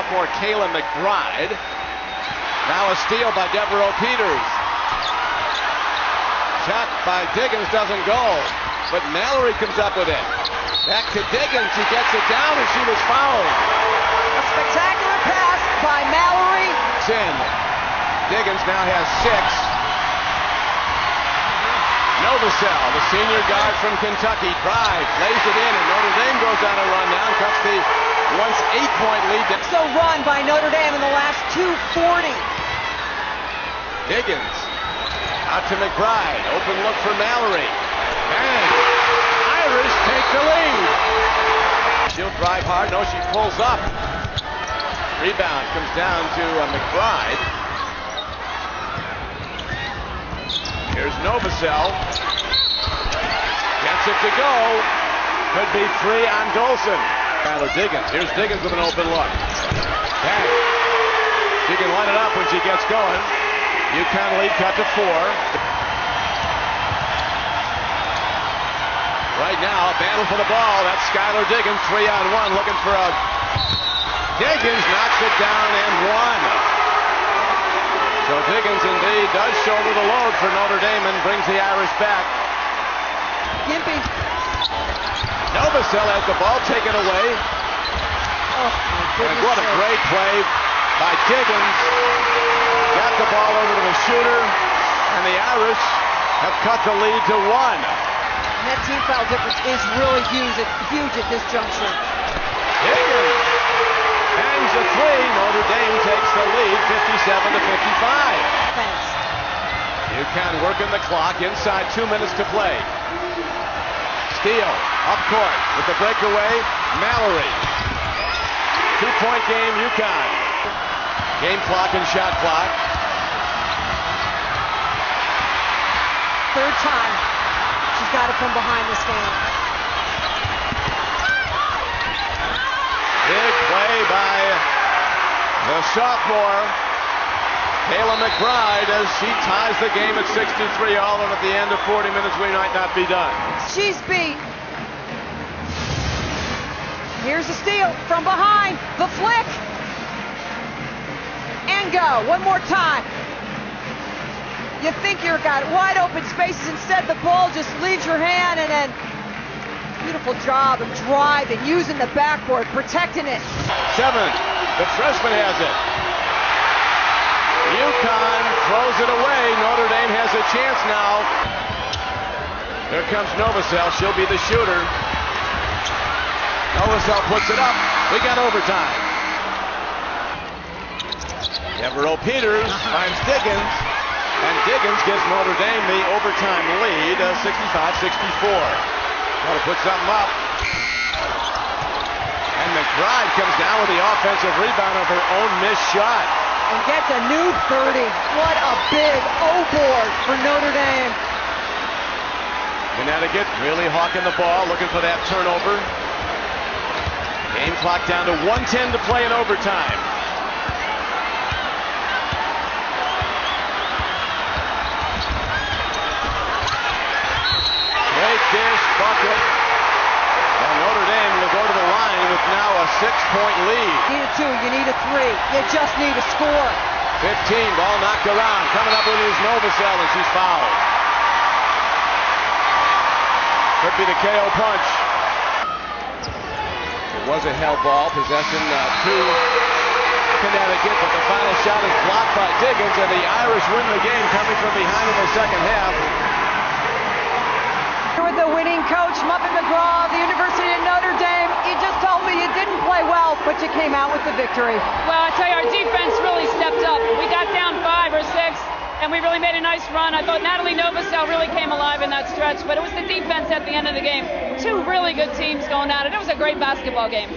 sophomore Kayla McBride. Now a steal by Devereaux Peters. Shot by Diggins doesn't go, but Mallory comes up with it. Back to Diggins, she gets it down, and she was fouled. A spectacular pass by Mallory. 10. Diggins now has 6. Novosel, the senior guard from Kentucky, drives, lays it in, and Notre Dame goes on a run now, cuts the once 8-point lead. So run by Notre Dame in the last 2:40. Diggins, out to McBride, open look for Mallory, and Irish take the lead. She'll drive hard, no, she pulls up. Rebound comes down to McBride. Here's Novosel, gets it to go, could be 3 on Dolson. Skylar Diggins, here's Diggins with an open look. Bang. She can line it up when she gets going. UConn lead cut to 4. Right now, a battle for the ball, that's Skylar Diggins, 3-on-1, looking for a... Diggins knocks it down and 1. So Diggins indeed does shoulder the load for Notre Dame and brings the Irish back. Gimpy. Novosel has the ball taken away. Oh, and what a great play by Diggins. Got the ball over to the shooter, and the Irish have cut the lead to 1. And that team foul difference is really huge at this juncture. Diggins bangs a 3. Notre Dame takes the lead, 57-55. Thanks. UConn working the clock, inside 2 minutes to play. Steele, up court, with the breakaway, Mallory. 2-point game, UConn. Game clock and shot clock. Third time she's got it from behind this game. Big play by the sophomore Kayla McBride as she ties the game at 63, all in at the end of 40 minutes. We might not be done. She's beat. Here's a steal from behind. The flick. And go. One more time. You think you've got wide open spaces. Instead, the ball just leaves your hand, and then beautiful job of driving, using the backboard, protecting it. 7. The freshman has it. UConn throws it away. Notre Dame has a chance now. There comes Novosel. She'll be the shooter. Novosel puts it up. We got overtime. Devereaux Peters finds Diggins. And Diggins gives Notre Dame the overtime lead, 65-64. Gotta put something up. McBride comes down with the offensive rebound of her own missed shot. And gets a new 30. What a big O-board for Notre Dame. Connecticut really hawking the ball, looking for that turnover. Game clock down to 1:10 to play in overtime. Great dish, bucket. Notre Dame will go to the line with now a 6-point lead. You need a 2, you need a 3. You just need a score. 15, ball knocked around. Coming up with it is Novosel, and she's fouled. Could be the KO punch. It was a hell ball. Possession to Connecticut, but the final shot is blocked by Diggins, and the Irish win the game coming from behind in the second half. With the winning coach, Muffet McGraw, the University of Notre Dame. You just told me you didn't play well, but you came out with the victory. Well, I tell you, our defense really stepped up. We got down 5 or 6, and we really made a nice run. I thought Natalie Novosel really came alive in that stretch, but it was the defense at the end of the game. 2 really good teams going at it. It was a great basketball game.